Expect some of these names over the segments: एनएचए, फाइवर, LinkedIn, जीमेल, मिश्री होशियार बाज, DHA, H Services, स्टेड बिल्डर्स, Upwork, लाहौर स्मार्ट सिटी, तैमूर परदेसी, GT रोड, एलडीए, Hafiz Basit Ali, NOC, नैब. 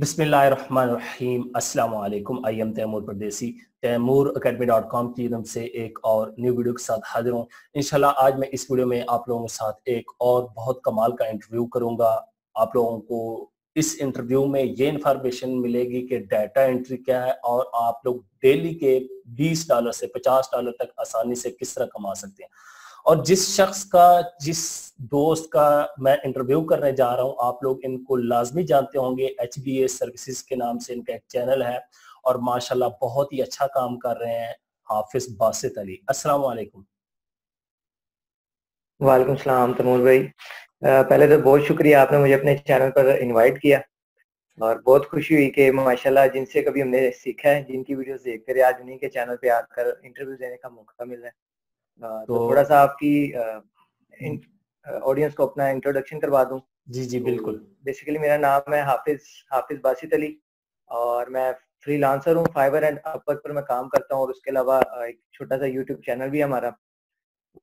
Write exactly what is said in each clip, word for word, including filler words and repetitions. बिस्मिल्लाहिर्रहमानिर्रहीम, अस्सलामु अलैकुम। I am तैमूर परदेसी, Taimur academy dot com की तरफ से एक और न्यू वीडियो के साथ हाजिर हूँ। इंशाल्लाह आज मैं इस वीडियो में आप लोगों के साथ एक और बहुत कमाल का इंटरव्यू करूँगा। आप लोगों को इस इंटरव्यू में ये इन्फॉर्मेशन मिलेगी कि डाटा एंट्री क्या है और आप लोग डेली के बीस डॉलर से पचास डॉलर तक आसानी से किस तरह कमा सकते हैं। और जिस शख्स का, जिस दोस्त का मैं इंटरव्यू करने जा रहा हूं, आप लोग इनको लाजमी जानते होंगे। एच सर्विसेज के नाम से इनका एक चैनल है और माशाल्लाह बहुत ही अच्छा काम कर रहे हैं। हाफिज बासित अली, अस्सलाम वालेकुम। वालेकुम सलाम तमूर भाई, पहले तो बहुत शुक्रिया, आपने मुझे अपने चैनल पर इनवाइट किया और बहुत खुशी हुई कि माशाल्लाह जिनसे कभी हमने सीखा है, जिनकी वीडियोस देखते रहे, आज उन्हीं के चैनल पे आकर इंटरव्यू देने का मौका मिल रहा है। तो, तो थोड़ा सा आपकी ऑडियंस को अपना इंट्रोडक्शन करवा दूं। जी जी बिल्कुल। बेसिकली मेरा नाम है हाफिज हाफिज बासित अली और मैं फ्रीलांसर हूं। फाइवर एंड अपवर्क पर मैं काम करता हूं और उसके अलावा एक छोटा सा यूट्यूब चैनल भी है हमारा।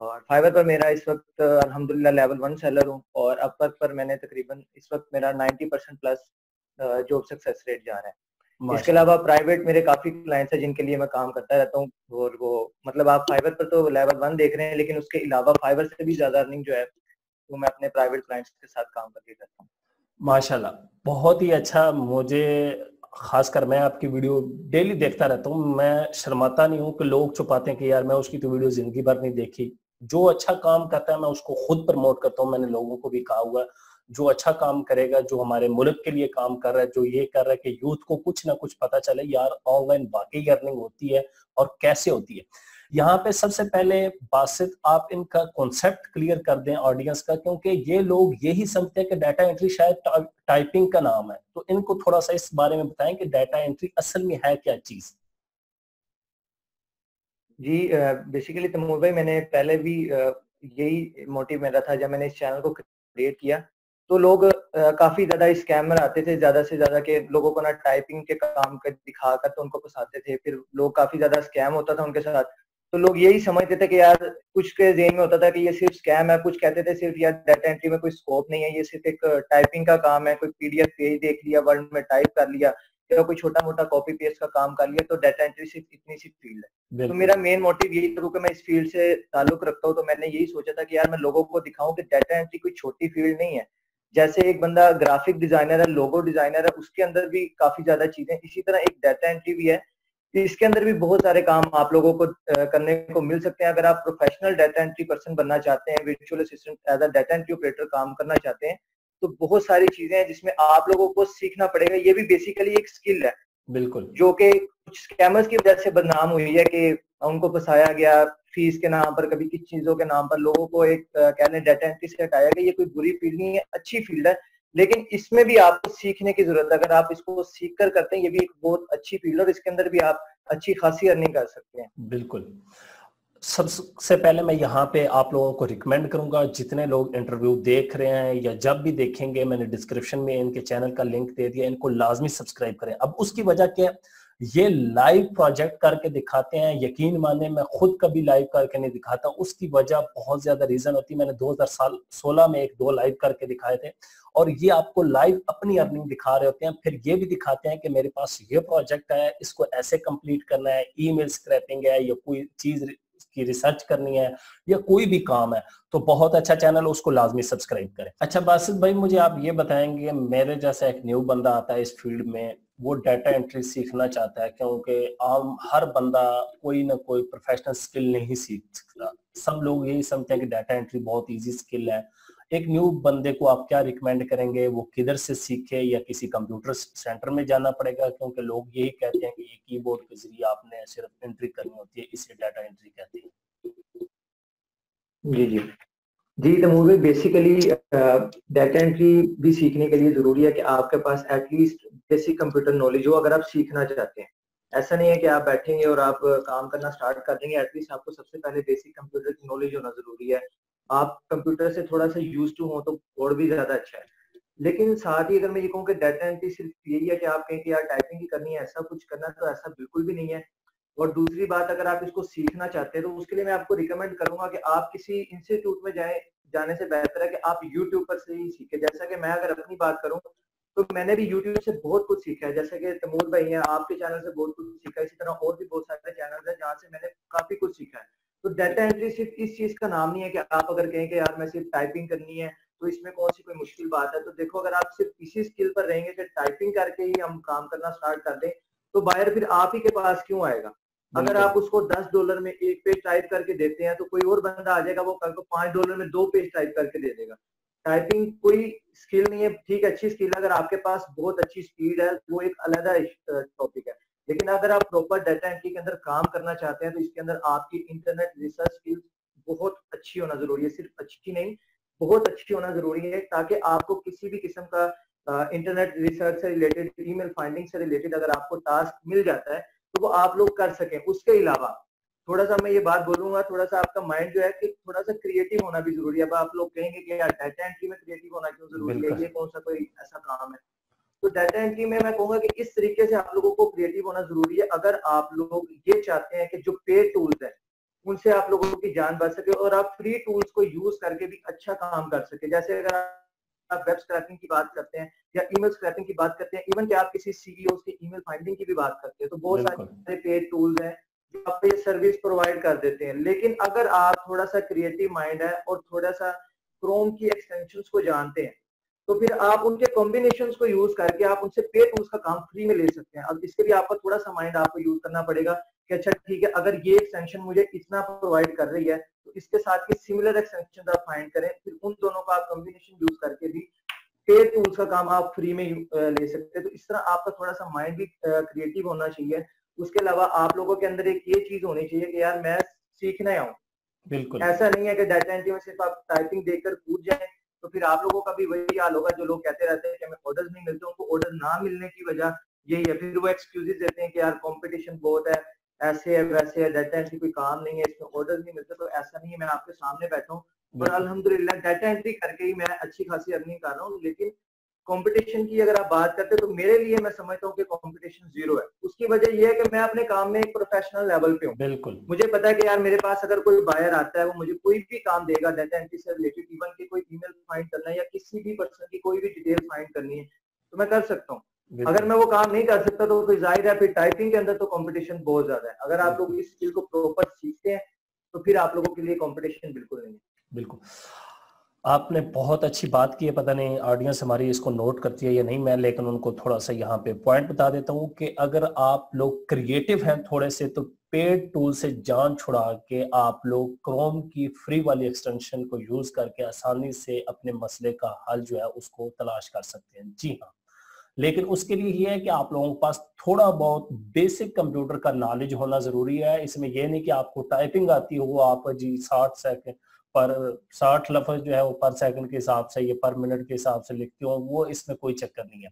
और फाइवर पर मेरा इस वक्त अल्हम्दुलिल्लाह लेवल वन सेलर हूं और अपवर्क पर मैंने तकरीबन इस वक्त मेरा ninety percent plus job success rate जा रहा है। इसके अलावा प्राइवेट मेरे काफी क्लाइंट्स हैं जिनके लिए मैं काम करता रहता हूँ। और वो मतलब आप फाइवर पर तो लेवल वन देख रहे हैं, लेकिन उसके अलावा फाइवर से भी ज्यादा अर्निंग जो है वो मैं अपने प्राइवेट क्लाइंट्स के साथ काम करके करता हूँ। माशाल्लाह बहुत ही अच्छा। मुझे खासकर, मैं आपकी वीडियो डेली देखता रहता हूँ। मैं शर्माता नहीं हूँ कि लोग छुपाते हैं कि यार मैं उसकी तो वीडियो जिंदगी भर नहीं देखी। जो अच्छा काम करता है मैं उसको खुद प्रमोट करता हूँ। मैंने लोगों को भी कहा हुआ, जो अच्छा काम करेगा, जो हमारे मुल्क के लिए काम कर रहा है, जो ये कर रहा है कि यूथ को कुछ ना कुछ पता चले यार ऑनलाइन वाकई अर्निंग होती है और कैसे होती है। यहाँ पे सबसे पहले बासित, आप इनका कॉन्सेप्ट क्लियर कर दें ऑडियंस का, क्योंकि ये लोग यही समझते हैं कि डाटा एंट्री शायद टा, टाइपिंग का नाम है। तो इनको थोड़ा सा इस बारे में बताएं कि डाटा एंट्री असल में है क्या चीज। जी बेसिकली तैमूर भाई, मैंने पहले भी यही मोटिव मेरा था जब मैंने इस चैनल को क्रिएट किया, तो लोग आ, काफी ज्यादा इस स्कैमर आते थे, ज्यादा से ज्यादा के लोगों को ना टाइपिंग के काम कर दिखा कर तो उनको फंसाते थे। फिर लोग काफी ज्यादा स्कैम होता था उनके साथ, तो लोग यही समझते थे कि यार, कुछ के जेहन में होता था कि ये सिर्फ स्कैम है, कुछ कहते थे सिर्फ यार डाटा एंट्री में कोई स्कोप नहीं है, ये सिर्फ एक टाइपिंग का काम है, कोई पीडीएफ पेज देख लिया, वर्ड में टाइप कर लिया या कोई छोटा मोटा कॉपी पेस्ट का काम कर लिया, तो डाटा एंट्री सिर्फ इतनी सी फील्ड है। तो मेरा मेन मोटिव यही था कि मैं इस फील्ड से ताल्लुक रखता हूँ, तो मैंने यही सोचा था कि यार मैं लोगों को दिखाऊं कि डाटा एंट्री कोई छोटी फील्ड नहीं है। जैसे एक बंदा ग्राफिक डिजाइनर है, लोगो डिजाइनर है, उसके अंदर भी काफी ज्यादा चीजें, इसी तरह एक डाटा एंट्री भी है, इसके अंदर भी बहुत सारे काम आप लोगों को करने को मिल सकते हैं। अगर आप प्रोफेशनल डाटा एंट्री पर्सन बनना चाहते हैं, virtual assistant, as a data entry operator काम करना चाहते हैं, तो बहुत सारी चीजें हैं जिसमें आप लोगों को सीखना पड़ेगा। ये भी बेसिकली एक स्किल है, बिल्कुल, जो कि कुछ स्कैमर्स की वजह से बदनाम हुई है कि उनको फंसाया गया फीस के नाम पर, कभी किस चीजों के नाम पर, लोगों को एक कहने डाटा एंट्री से हटाया गया। ये कोई बुरी फील्ड नहीं है, अच्छी फील्ड है, लेकिन इसमें भी आपको सीखने की जरूरत है। अगर आप इसको सीख कर करते हैं, ये भी एक बहुत अच्छी फील्ड है और इसके अंदर भी आप अच्छी खासी अर्निंग कर सकते हैं। बिल्कुल। सबसे पहले मैं यहाँ पे आप लोगों को रिकमेंड करूंगा, जितने लोग इंटरव्यू देख रहे हैं या जब भी देखेंगे, मैंने डिस्क्रिप्शन में इनके चैनल का लिंक दे दिया, इनको लाजमी सब्सक्राइब करें। अब उसकी वजह क्या है, ये लाइव प्रोजेक्ट करके दिखाते हैं। यकीन माने मैं खुद कभी लाइव करके नहीं दिखाता, उसकी वजह बहुत ज्यादा रीजन होती है। मैंने दो हज़ार सोलह में एक दो लाइव करके दिखाए थे और ये आपको लाइव अपनी अर्निंग दिखा रहे होते हैं। फिर ये भी दिखाते हैं कि मेरे पास ये प्रोजेक्ट है, इसको ऐसे कंप्लीट करना है, ईमेल स्क्रैपिंग है या कोई चीज की रिसर्च करनी है या कोई भी काम है। तो बहुत अच्छा चैनल, उसको लाजमी सब्सक्राइब करें। अच्छा बासित भाई, मुझे आप ये बताएंगे, मेरे जैसा एक न्यू बंदा आता है इस फील्ड में, वो डाटा एंट्री सीखना चाहता है, क्योंकि आम हर बंदा कोई ना कोई प्रोफेशनल स्किल नहीं सीख सकता। सब लोग यही समझते हैं कि डाटा एंट्री बहुत ईजी स्किल है। एक न्यू बंदे को आप क्या रिकमेंड करेंगे, वो किधर से सीखे, या किसी कंप्यूटर सेंटर में जाना पड़ेगा? क्योंकि लोग यही कहते हैं कि ये कीबोर्ड के जरिए आपने सिर्फ एंट्री करनी होती है, इसे डाटा एंट्री कहते हैं। जी जी जी तैमूर भाई, बेसिकली डाटा एंट्री भी सीखने के लिए जरूरी है कि आपके पास एटलीस्ट बेसिक कंप्यूटर नॉलेज हो, अगर आप सीखना चाहते हैं। ऐसा नहीं है कि आप बैठेंगे और आप काम करना स्टार्ट कर देंगे। एटलीस्ट आपको सबसे पहले बेसिक कंप्यूटर की नॉलेज होना जरूरी है। आप कंप्यूटर से थोड़ा सा यूज टू हो तो और भी ज्यादा अच्छा है। लेकिन साथ ही अगर मैं ये कहूँ कि डाटा एंट्री सिर्फ यही है कि आप कहें कि यार टाइपिंग ही करनी है, ऐसा कुछ करना, तो ऐसा बिल्कुल भी नहीं है। और दूसरी बात, अगर आप इसको सीखना चाहते हैं तो उसके लिए मैं आपको रिकमेंड करूंगा कि आप किसी इंस्टीट्यूट में जाए, जाने से बेहतर है कि आप यूट्यूब पर से ही सीखें। जैसा कि मैं अगर अपनी बात करूँ तो मैंने भी यूट्यूब से बहुत कुछ सीखा है, जैसे कि तैमूर भाई हैं, आपके चैनल से बहुत कुछ सीखा है, इसी तरह और भी बहुत सारे चैनल हैं जहाँ से मैंने काफी कुछ सीखा है। तो डाटा एंट्री सिर्फ इस चीज का नाम नहीं है कि आप अगर कहें कि यार मैं सिर्फ टाइपिंग करनी है तो इसमें कौन सी कोई मुश्किल बात है। तो देखो, अगर आप सिर्फ इसी स्किल पर रहेंगे कि टाइपिंग करके ही हम काम करना स्टार्ट कर दें तो बायर फिर आप ही के पास क्यों आएगा। अगर आप उसको दस डॉलर में एक पेज टाइप करके देते हैं तो कोई और बंदा आ जाएगा, वो कल को पांच डॉलर में दो पेज टाइप करके दे देगा। टाइपिंग कोई स्किल नहीं है, ठीक अच्छी स्किल अगर आपके पास बहुत अच्छी स्पीड है वो एक अलग टॉपिक है, लेकिन अगर आप प्रॉपर डाटा एंट्री के अंदर काम करना चाहते हैं तो इसके अंदर आपकी इंटरनेट रिसर्च स्किल बहुत अच्छी होना जरूरी है। सिर्फ अच्छी नहीं, बहुत अच्छी होना जरूरी है, ताकि आपको किसी भी किस्म का इंटरनेट रिसर्च से रिलेटेड, ईमेल फाइंडिंग से रिलेटेड अगर आपको टास्क मिल जाता है तो वो आप लोग कर सकें। उसके अलावा थोड़ा सा मैं ये बात बोलूंगा, थोड़ा सा आपका माइंड जो है कि थोड़ा सा क्रिएटिव होना भी जरूरी है। अब आप लोग कहेंगे कि यार डाटा एंट्री में क्रिएटिव होना क्यों जरूरी है, ये कौन सा कोई ऐसा काम है। तो डाटा एंट्री में मैं कहूंगा कि इस तरीके से आप लोगों को क्रिएटिव होना जरूरी है अगर आप लोग ये चाहते हैं कि जो पेड टूल्स हैं उनसे आप लोगों की जान बच सके और आप फ्री टूल्स को यूज करके भी अच्छा काम कर सके। जैसे अगर आप वेब स्क्रैपिंग की बात करते हैं या ईमेल स्क्रैपिंग की बात करते हैं, इवन कि आप किसी सीईओ की ईमेल फाइंडिंग की भी बात करते हैं, तो बहुत सारे पेड टूल्स हैं जो आप ये सर्विस प्रोवाइड कर देते हैं। लेकिन अगर आप थोड़ा सा क्रिएटिव माइंड है और थोड़ा सा क्रोम की एक्सटेंशंस को जानते हैं तो फिर आप उनके कॉम्बिनेशंस को यूज करके आप उनसे पेड टूल्स का काम फ्री में ले सकते हैं। अब इसके लिए आपका थोड़ा सा माइंड आपको यूज करना पड़ेगा कि अच्छा ठीक है, अगर ये एक्सटेंशन मुझे इतना प्रोवाइड कर रही है तो इसके साथ के सिमिलर एक्सटेंशन आप फाइंड करें, फिर उन दोनों का आप कॉम्बिनेशन यूज करके भी पेड टूल्स का काम आप फ्री में ले सकते हैं। तो इस तरह आपका थोड़ा सा माइंड भी क्रिएटिव होना चाहिए। उसके अलावा आप लोगों के अंदर एक ये चीज होनी चाहिए कि यार मैं सीखने आऊँ, बिल्कुल ऐसा नहीं है कि डाटा एंट्री में सिर्फ आप टाइपिंग देखकर कूद जाए। तो फिर आप लोगों का भी वही हाल होगा जो लोग कहते रहते हैं कि हमें ऑर्डर्स नहीं मिलते, उनको ऑर्डर ना मिलने की वजह यही है। फिर वो एक्सक्यूजेस देते हैं कि यार कंपटीशन बहुत है, ऐसे है वैसे है, डाटा एंट्री कोई काम नहीं है, इसमें ऑर्डर नहीं मिलते। तो ऐसा नहीं है, मैं आपके सामने बैठा हूँ और अल्हम्दुलिल्लाह डाटा एंट्री करके ही मैं अच्छी खासी अर्निंग कर रहा हूँ। लेकिन कंपटीशन की अगर आप बात करते हैं तो मेरे लिए मैं समझता हूँ कि कंपटीशन जीरो है। उसकी वजह यह है कि मैं अपने काम में एक प्रोफेशनल लेवल पे हूँ, बिल्कुल मुझे पता है कि यार मेरे पास अगर कोई बायर आता है वो मुझे कोई भी काम देगा डाटा एंट्री से रिलेटेड, इवन के कोई ईमेल फाइंड करना है या किसी भी पर्सन की कोई भी डिटेल फाइंड करनी है तो मैं कर सकता हूँ। अगर मैं वो काम नहीं कर सकता तो फिर जाहिर है फिर टाइपिंग के अंदर तो कॉम्पिटिशन बहुत ज्यादा है। अगर आप लोग इस स्किल को प्रॉपर सीखते हैं तो फिर आप लोगों के लिए कॉम्पिटिशन बिल्कुल नहीं है। बिल्कुल, आपने बहुत अच्छी बात की है। पता नहीं ऑडियंस हमारी इसको नोट करती है या नहीं, मैं लेकिन उनको थोड़ा सा यहाँ पे पॉइंट बता देता हूँ कि अगर आप लोग क्रिएटिव हैं थोड़े से तो पेड टूल से जान छुड़ा के आप लोग क्रोम की फ्री वाली एक्सटेंशन को यूज करके आसानी से अपने मसले का हल जो है उसको तलाश कर सकते हैं। जी हाँ, लेकिन उसके लिए ये है कि आप लोगों के पास थोड़ा बहुत बेसिक कंप्यूटर का नॉलेज होना जरूरी है। इसमें यह नहीं कि आपको टाइपिंग आती हो, आप जी साठ सेकेंड पर साठ लफ्ज जो है वो पर सेकंड के हिसाब से या पर मिनट के हिसाब से लिखते हो, वो इसमें कोई चक्कर नहीं है।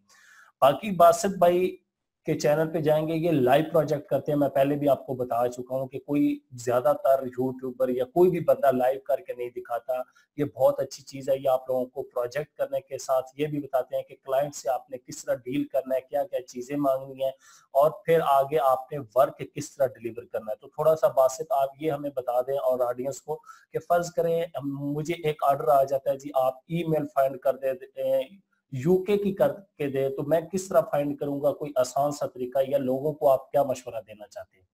बाकी बासित भाई के चैनल पे जाएंगे, ये लाइव प्रोजेक्ट करते हैं। मैं पहले भी आपको बता चुका हूँ कि कोई ज्यादातर यूट्यूबर या कोई भी बंदा लाइव करके नहीं दिखाता। ये बहुत अच्छी चीज है, ये आप लोगों को प्रोजेक्ट करने के साथ ये भी बताते हैं कि क्लाइंट से आपने किस तरह डील करना है, क्या क्या चीजें मांगनी है और फिर आगे आपने वर्क किस तरह डिलीवर करना है। तो थोड़ा सा बासित आप ये हमें बता दें और ऑडियंस को कि फर्ज करें मुझे एक ऑर्डर आ जाता है जी, आप ई मेल फाइंड कर दे यूके की करके दे, तो मैं किस तरह फाइंड करूंगा, कोई आसान सा तरीका या लोगों को आप क्या मशवरा देना चाहते हैं?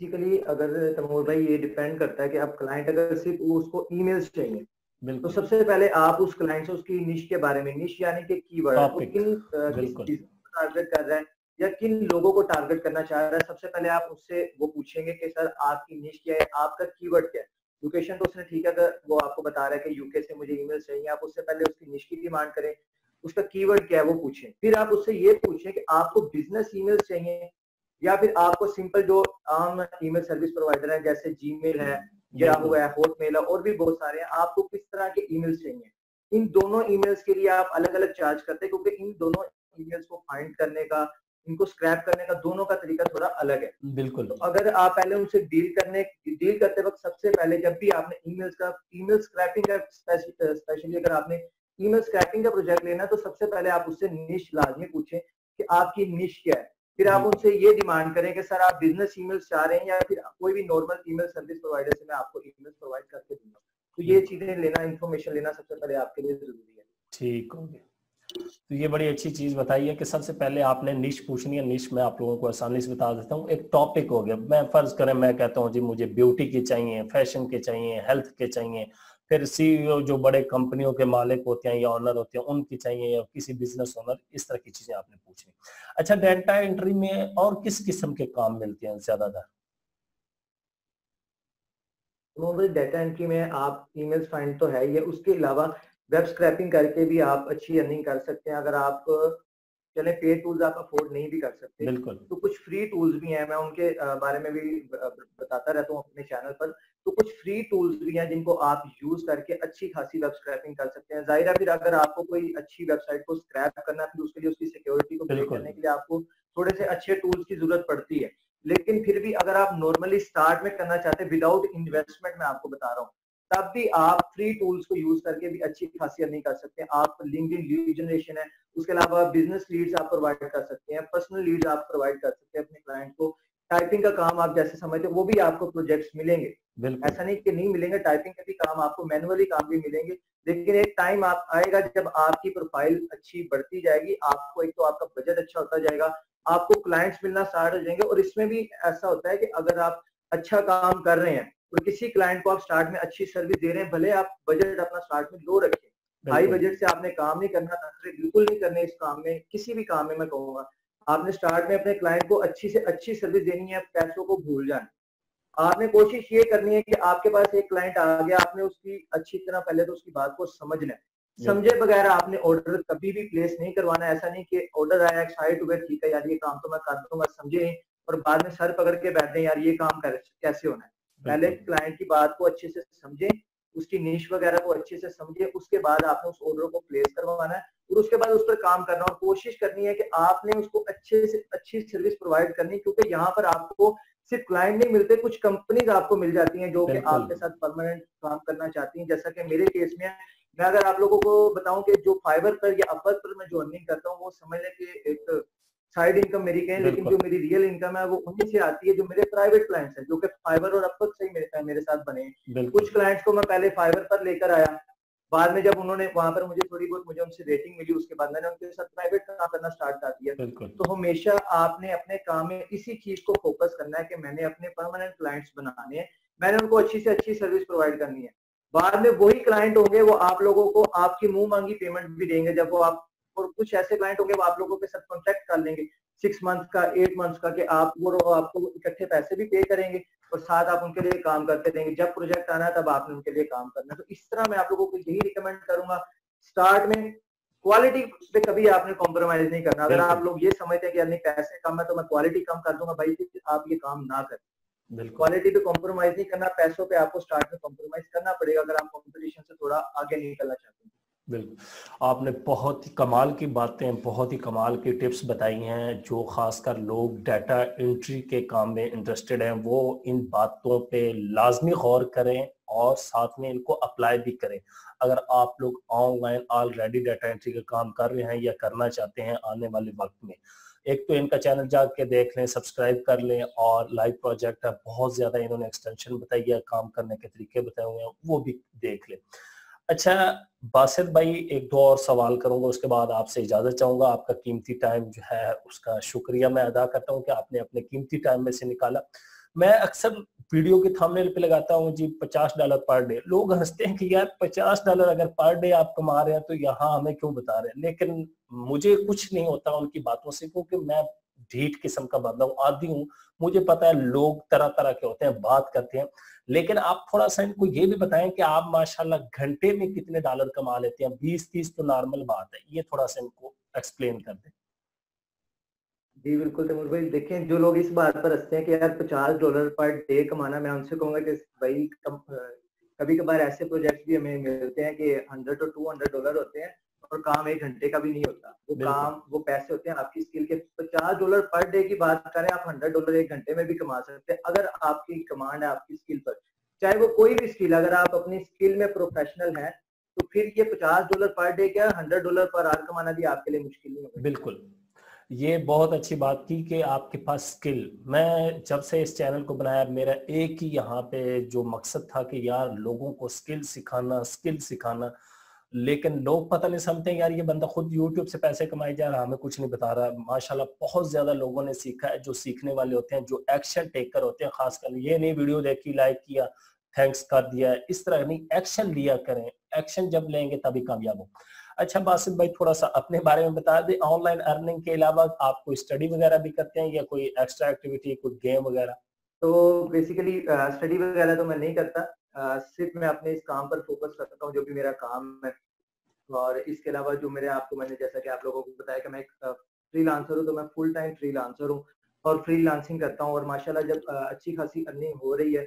बेसिकली अगर तैमूर भाई ये डिपेंड करता है कि आप क्लाइंट अगर सिर्फ उसको ईमेल्स चाहिए तो सबसे पहले आप उस क्लाइंट से उसकी निश के बारे में, निश यानी कि कीवर्ड, तो किन टारगेट कर रहा है या किन लोगों को टारगेट करना चाह रहा है, सबसे पहले आप उससे वो पूछेंगे कि सर आपकी निश क्या है, आपका कीवर्ड क्या है। लोकेशन तो उसने ठीक है, अगर वो आपको बता रहा है कि यूके से मुझे ईमेल चाहिए, आप उससे पहले उसकी निश की डिमांड करें, उसका कीवर्ड क्या है वो पूछें। फिर आप उससे ये पूछें कि आपको बिजनेस ईमेल चाहिए या फिर आपको सिंपल जो आम ईमेल सर्विस प्रोवाइडर है जैसे जीमेल है या वो है हॉटमेल है और भी बहुत सारे हैं, आपको किस तरह के ईमेल चाहिए। इन दोनों ईमेल्स के लिए आप अलग अलग चार्ज करते हैं क्योंकि इन दोनों ईमेल्स को फाइंड करने का, इनको स्क्रैप करने का दोनों का तरीका थोड़ा अलग है। बिल्कुल, तो अगर आप पहले उनसे डील करने डील करते वक्त सबसे पहले जब भी आपने ईमेल्स का ईमेल स्क्रैपिंग का स्पेशली अगर आपने ईमेल स्क्रैपिंग का प्रोजेक्ट लेना तो सबसे पहले आप उससे निश लाजमी पूछें कि आपकी निश क्या है। फिर आप उनसे ये डिमांड करें कि सर आप बिजनेस ईमेल्स चाह रहे हैं या फिर कोई भी नॉर्मल ईमेल सर्विस प्रोवाइडर से मैं आपको ईमेल प्रोवाइड करके दूंगा। तो ये चीजें लेना, इन्फॉर्मेशन लेना सबसे पहले आपके लिए जरूरी है। ठीक हो गया। तो ये बड़ी अच्छी चीज़ बताई है कि सबसे पहले आपने निश पूछनी है। निश मैं आप लोगों को आसानी से बता देता हूँ। एक टॉपिक हो गया, मैं फर्ज करें मैं कहता हूँ जी मुझे ब्यूटी के चाहिए, फैशन के चाहिए, हेल्थ के चाहिए, फिर सीईओ जो बड़े कंपनियों के मालिक होते हैं या ऑनर होते हैं उनकी चाहिए, या किसी बिजनेस ओनर, इस तरह की चीज़ें आपने पूछनी। अच्छा, डेटा एंट्री में और किस किस्म के काम मिलते हैं ज़्यादातर? डेटा एंट्री में आप ईमेल फाइंड तो है, ये उसके अलावा वेब स्क्रैपिंग करके भी आप अच्छी अर्निंग कर सकते हैं। अगर आप चले पेड टूल्स आप अफोर्ड नहीं भी कर सकते बिल्कुल, तो कुछ फ्री टूल्स भी हैं, मैं उनके बारे में भी बताता रहता हूँ अपने चैनल पर। तो कुछ फ्री टूल्स भी हैं जिनको आप यूज करके अच्छी खासी वेब स्क्रैपिंग कर सकते हैं। जाहिर है फिर अगर आपको कोई अच्छी वेबसाइट को स्क्रैप करना, फिर उसके लिए उसकी सिक्योरिटी को बिल्ड करने के लिए आपको थोड़े से अच्छे टूल्स की जरूरत पड़ती है। लेकिन फिर भी अगर आप नॉर्मली स्टार्ट में करना चाहते हैं विदाउट इन्वेस्टमेंट, मैं आपको बता रहा हूँ, तब भी आप फ्री टूल्स को यूज करके भी अच्छी खासी अर्निंग कर सकते हैं। आप लिंक्डइन लीड जनरेशन है, उसके अलावा बिजनेस लीड्स आप प्रोवाइड कर सकते हैं, पर्सनल लीड्स आप प्रोवाइड कर सकते हैं अपने क्लाइंट को। टाइपिंग का काम आप जैसे समझते हैं वो भी आपको प्रोजेक्ट्स मिलेंगे, ऐसा नहीं कि नहीं मिलेंगे, टाइपिंग के भी काम आपको, मैनुअली काम भी मिलेंगे। लेकिन एक टाइम आप आएगा जब आपकी प्रोफाइल अच्छी बढ़ती जाएगी, आपको एक तो आपका बजट अच्छा होता जाएगा, आपको क्लाइंट्स मिलना स्टार्ट हो जाएंगे। और इसमें भी ऐसा होता है कि अगर आप अच्छा काम कर रहे हैं और किसी क्लाइंट को आप स्टार्ट में अच्छी सर्विस दे रहे हैं, भले आप बजट अपना स्टार्ट में लो रखें, हाई बजट से आपने काम नहीं करना, नखरे बिल्कुल नहीं करने इस काम में, किसी भी काम में मैं कहूँगा आपने स्टार्ट में अपने क्लाइंट को अच्छी से अच्छी सर्विस देनी है। पैसों को भूल जाना, आपने कोशिश ये करनी है कि आपके पास एक क्लाइंट आ गया, आपने उसकी अच्छी तरह पहले तो उसकी बात को समझना है, समझे बगैर आपने ऑर्डर कभी भी प्लेस नहीं करवाना। ऐसा नहीं कि ऑर्डर आया एक्साइट हुए ठीक है यार ये काम तो मैं कर दूंगा, समझे और बाद में सर पकड़ के बैठ जाए यार ये काम कैसे होना है। पहले क्लाइंट की बात को अच्छे से समझे, उसकी नीश वगैरह को अच्छे से समझे, उसके बाद आपने उस ऑर्डर को प्लेस करवाना है और उसके बाद उस पर काम करना और कोशिश करनी है कि आपने उसको अच्छे से अच्छी सर्विस प्रोवाइड करनी, क्योंकि यहाँ पर आपको सिर्फ क्लाइंट नहीं मिलते, कुछ कंपनीज आपको मिल जाती हैं जो कि आपके साथ परमानेंट काम करना चाहती हैं। जैसा कि मेरे केस में मैं अगर आप लोगों को बताऊं कि जो फाइवर पर या अपवर्क पर मैं जो अर्निंग करता हूँ वो समझ लें कि एक साइड इनकम मेरी कहें, लेकिन जो मेरी रियल इनकम है वो उन्हीं से आती है जो मेरे प्राइवेट क्लाइंट्स हैं, जो कि फाइवर और अपवर्क से ही मेरे, मेरे साथ बने। कुछ क्लाइंट्स को मैं पहले फाइवर पर लेकर आया, बाद में जब उन्होंने वहां पर मुझे थोड़ी बहुत मुझे उनसे रेटिंग मिली, उसके बाद मैंने उनके साथ प्राइवेट काम करना स्टार्ट कर दिया। तो हमेशा आपने अपने काम में इसी चीज को फोकस करना है कि मैंने अपने परमानेंट क्लाइंट्स बनाने हैं, मैंने उनको अच्छी से अच्छी सर्विस प्रोवाइड करनी है। बाद में वही क्लाइंट होंगे वो आप लोगों को आपकी मुंह मांगी पेमेंट भी देंगे जब वो आप, और कुछ ऐसे क्लाइंट होंगे वो आप लोगों के साथ कॉन्ट्रैक्ट कर लेंगे सिक्स मंथ का, एट मंथ का, कि आप वो आपको इकट्ठे पैसे भी पे करेंगे और साथ आप उनके लिए काम करते रहेंगे। जब प्रोजेक्ट आना है तब आपने उनके लिए काम करना है। तो इस तरह मैं आप लोगों को यही रिकमेंड करूंगा, स्टार्ट में क्वालिटी पे कभी आपने कॉम्प्रोमाइज नहीं करना। अगर आप लोग ये समझते हैं कि यार पैसे कम है तो मैं क्वालिटी कम कर दूंगा, भाई आप ये काम ना करें, क्वालिटी पे कॉम्प्रोमाइज नहीं करना। पैसों पे आपको स्टार्ट में कॉम्प्रोमाइज करना पड़ेगा अगर आप कॉम्पिटिशन से थोड़ा आगे निकलना चाहते हैं। बिल्कुल, आपने बहुत ही कमाल की बातें, बहुत ही कमाल की टिप्स बताई हैं। जो खासकर लोग डाटा एंट्री के काम में इंटरेस्टेड हैं वो इन बातों पे लाजमी गौर करें और साथ में इनको अप्लाई भी करें। अगर आप लोग ऑनलाइन ऑलरेडी डाटा एंट्री का काम कर रहे हैं या करना चाहते हैं आने वाले वक्त में, एक तो इनका चैनल जाके देख लें, सब्सक्राइब कर लें, और लाइव प्रोजेक्ट है, बहुत ज़्यादा इन्होंने एक्सटेंशन बताई है, काम करने के तरीके बताए हुए हैं, वो भी देख लें। अच्छा बासित भाई, एक दो और सवाल करूंगा, उसके बाद आपसे इजाज़त चाहूंगा। आपका कीमती टाइम जो है उसका शुक्रिया मैं अदा करता हूं कि आपने अपने कीमती टाइम में से निकाला। मैं अक्सर वीडियो के थंबनेल पे लगाता हूं जी पचास डॉलर पर डे। लोग हंसते हैं कि यार पचास डॉलर अगर पर डे आप कमा रहे हैं तो यहाँ हमें क्यों बता रहे हैं, लेकिन मुझे कुछ नहीं होता उनकी बातों से, क्योंकि मैं ढीठ किस्म का बंदा हूँ, आदी हूँ। मुझे पता है लोग तरह तरह के होते हैं, बात करते हैं, लेकिन आप थोड़ा सा इनको ये भी बताएं कि आप माशाल्लाह घंटे में कितने डॉलर कमा लेते हैं? बीस तीस तो नॉर्मल बात है, ये थोड़ा सा इनको एक्सप्लेन कर दें। जी बिल्कुल तैमूर भाई, देखें जो लोग इस बात पर हंसते हैं कि यार पचास डॉलर पर डे कमाना, मैं उनसे कहूँगा कि भाई कभी कभार ऐसे प्रोजेक्ट भी हमें मिलते हैं कि हंड्रेड और टू हंड्रेड डॉलर होते हैं और काम एक घंटे का भी नहीं होता, वो काम वो पैसे होते हैं आपकी स्किल के। पचास डॉलर पर डे की बात करें, आप हंड्रेड डॉलर एक घंटे में भी कमा सकते हैं अगर आपकी कमांड है आपकी स्किल पर, चाहे वो कोई भी स्किल। अगर आप अपनी स्किल में प्रोफेशनल हैं तो फिर ये पचास डॉलर पर डे क्या हंड्रेड डॉलर पर आर कमाना भी आपके लिए मुश्किल नहीं होगा। बिल्कुल, ये बहुत अच्छी बात की कि आपके पास स्किल। मैं जब से इस चैनल को बनाया मेरा एक ही यहाँ पे जो मकसद था कि यार लोगों को स्किल सिखाना, स्किल सिखाना लेकिन लोग पता नहीं समझते यार ये बंदा खुद यूट्यूब से पैसे कमाए जा रहा है, हमें कुछ नहीं बता रहा। माशाल्लाह बहुत ज्यादा लोगों ने सीखा है, जो सीखने वाले होते हैं, जो एक्शन टेकर होते हैं। खासकर ये नहीं वीडियो देखी, लाइक किया, थैंक्स कर दिया, इस तरह नहीं, एक्शन लिया करें। एक्शन जब लेंगे तभी कामयाब हो। अच्छा बासित भाई, थोड़ा सा अपने बारे में बता दें। ऑनलाइन अर्निंग के अलावा आप कोई स्टडी वगैरह भी करते हैं या कोई एक्स्ट्रा एक्टिविटी, कोई गेम वगैरह? तो बेसिकली स्टडी वगैरह तो मैं नहीं करता, Uh, सिर्फ मैं अपने इस काम पर फोकस करता हूँ जो कि मेरा काम है। और इसके अलावा जो मेरे आपको मैंने जैसा कि आप लोगों को बताया कि मैं एक फ्रीलांसर हूँ, तो मैं फुल टाइम फ्रीलांसर हूँ और फ्रीलांसिंग करता हूँ। और माशाल्लाह जब अच्छी खासी अर्निंग हो रही है।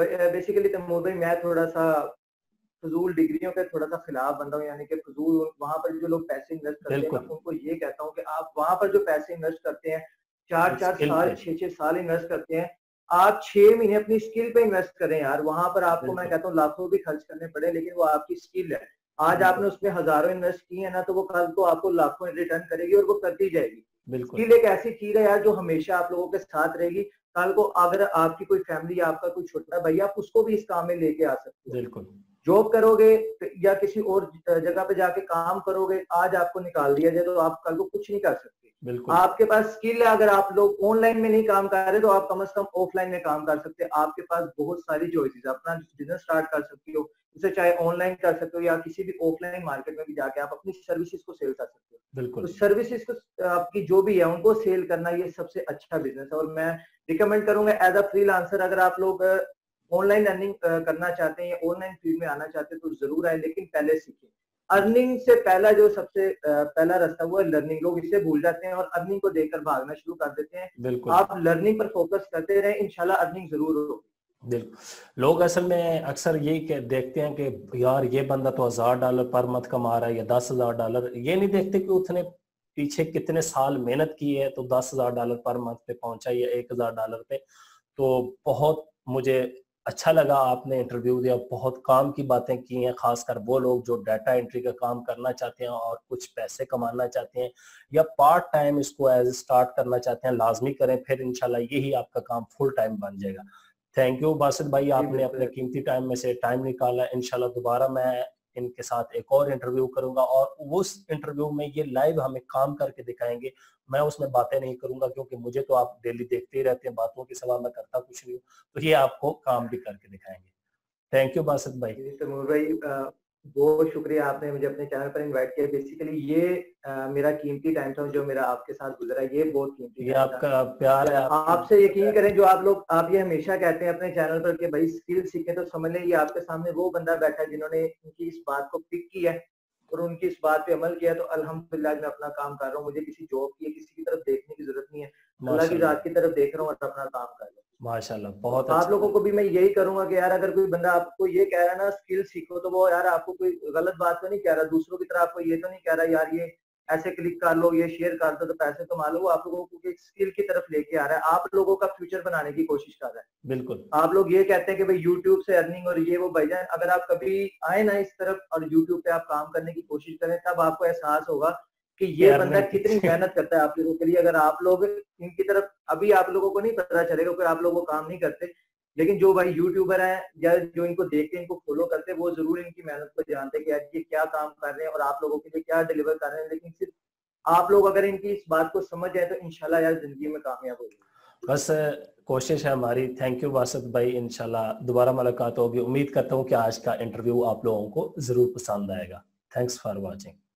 बेसिकली तैमूर भाई, मैं थोड़ा सा फजूल डिग्रियों के थोड़ा सा खिलाफ बन रहा हूँ, यानी कि फजूल वहाँ पर जो लोग पैसे इन्वेस्ट करते हैं, मैं उनको ये कहता हूँ कि आप वहाँ पर जो पैसे इन्वेस्ट करते हैं, चार चार साल, छः छः साल इन्वेस्ट करते हैं, आप छह महीने अपनी स्किल पे इन्वेस्ट करें यार। वहां पर आपको मैं कहता हूँ लाखों भी खर्च करने पड़े, लेकिन वो आपकी स्किल है। आज आपने उसमें हजारों इन्वेस्ट की है ना, तो वो कल को आपको लाखों रिटर्न करेगी और वो करती जाएगी। स्किल एक ऐसी चीज है यार जो हमेशा आप लोगों के साथ रहेगी। कल को अगर आपकी कोई फैमिली, आपका कोई छोटा भाई, आप उसको भी इस काम में लेके आ सकते हो। बिल्कुल। जॉब करोगे या किसी और जगह पे जाके काम करोगे, आज आपको निकाल दिया जाए तो आप कल को कुछ नहीं कर सकते। बिल्कुल। आपके पास स्किल है। अगर आप लोग ऑनलाइन में नहीं काम कर रहे तो आप कम से कम ऑफलाइन में काम कर सकते हैं। आपके पास बहुत सारी चॉइसेस, अपना बिजनेस स्टार्ट कर सकते हो, उसे चाहे ऑनलाइन कर सकते हो या किसी भी ऑफलाइन मार्केट में भी जाके आप अपनी सर्विसेज को सेल कर सकते हो। बिल्कुल। तो सर्विसेज को आपकी जो भी है उनको सेल करना ये सबसे अच्छा बिजनेस है। और मैं रिकमेंड करूंगा एज अ फ्रीलांसर, अगर आप लोग ऑनलाइन अर्निंग करना चाहते हैं या ऑनलाइन फील्ड में आना चाहते हैं तो जरूर आए, लेकिन पहले सीखें। अर्निंग से पहला जो सबसे पहला रास्ता वो है लर्निंग। लोग इसे भूल जाते हैं और अर्निंग को देखकर भागना शुरू कर देते हैं। आप लर्निंग पर फोकस करते रहें, इंशाल्लाह अर्निंग जरूर होगी। बिल्कुल। लोग असल में अक्सर यही देखते हैं कि यार ये बंदा तो हजार डॉलर पर मंथ कमा रहा है या दस हजार डॉलर, ये नहीं देखते कि उसने पीछे कितने साल मेहनत की है तो दस हजार डॉलर पर मंथ पे पहुंचा या एक हजार डॉलर पे। तो बहुत मुझे अच्छा लगा आपने इंटरव्यू दिया, बहुत काम की बातें की हैं। खासकर वो लोग जो डाटा एंट्री का काम करना चाहते हैं और कुछ पैसे कमाना चाहते हैं या पार्ट टाइम इसको एज स्टार्ट करना चाहते हैं, लाजमी करें, फिर इंशाल्लाह यही आपका काम फुल टाइम बन जाएगा। थैंक यू बासित भाई, आपने अपने कीमती टाइम में से टाइम निकाला। इंशाल्लाह दोबारा मैं इनके साथ एक और इंटरव्यू करूंगा और उस इंटरव्यू में ये लाइव हमें काम करके दिखाएंगे। मैं उसमें बातें नहीं करूंगा क्योंकि मुझे तो आप डेली देखते ही रहते हैं, बातों के सवाल मैं करता कुछ नहीं हूँ, तो ये आपको काम भी करके दिखाएंगे। थैंक यू बासित भाई। तैमूर भाई बहुत शुक्रिया, आपने मुझे अपने चैनल पर इन्वाइट किया। बेसिकली ये आ, मेरा कीमती टाइम था जो मेरा आपके साथ गुजरा, ये बहुत कीमती ये आपका प्यार है। आपसे यकीन करें जो आप लोग आप ये हमेशा कहते हैं अपने चैनल पर कि भाई स्किल सीखें, तो समझ लें ये आपके सामने वो बंदा बैठा है जिन्होंने उनकी इस बात को पिक किया है और उनकी इस बात पे अमल किया। तो अल्हम्दुलिल्लाह मैं अपना काम कर रहा हूँ, मुझे किसी जॉब की किसी की तरफ देखने की जरूरत नहीं है। अल्लाह की जात की तरफ देख रहा हूँ और अपना काम कर रहा हूँ। माशाल्लाह बहुत। आप लोगों को भी मैं यही करूंगा कि यार अगर कोई बंदा आपको ये कह रहा है ना स्किल सीखो, तो वो यार आपको कोई गलत बात तो नहीं कह रहा, दूसरों की तरह आपको ये तो नहीं कह रहा यार ये ऐसे क्लिक कर लो, ये शेयर कर दो तो पैसे कमा लो। वो आप लोगों को स्किल की तरफ लेके आ रहा है, आप लोगों का फ्यूचर बनाने की कोशिश कर रहा है। बिल्कुल। आप लोग ये कहते हैं कि भाई यूट्यूब से अर्निंग और ये वो, भाईजान अगर आप कभी आए ना इस तरफ और यूट्यूब पे आप काम करने की कोशिश करें, तब आपको एहसास होगा कि ये बंदा कितनी मेहनत करता है आप लोगों के लिए। अगर आप लोग इनकी तरफ, अभी आप लोगों को नहीं पता चलेगा क्योंकि आप लोग वो काम नहीं करते, लेकिन जो भाई यूट्यूबर हैं या जो इनको देखते हैं, इनको फॉलो करते हैं, वो जरूर इनकी मेहनत को जानते हैं कि यार ये क्या काम कर रहे हैं और आप लोगों के लिए क्या डिलीवर कर रहे हैं। लेकिन सिर्फ आप लोग अगर इनकी इस बात को समझ जाए तो इंशाल्लाह यार जिंदगी में कामयाब होगी। बस कोशिश है हमारी। थैंक यू बासित भाई, इंशाल्लाह दोबारा मुलाकात होगी। उम्मीद करता हूँ कि आज का इंटरव्यू आप लोगों को जरूर पसंद आएगा। Thanks for watching.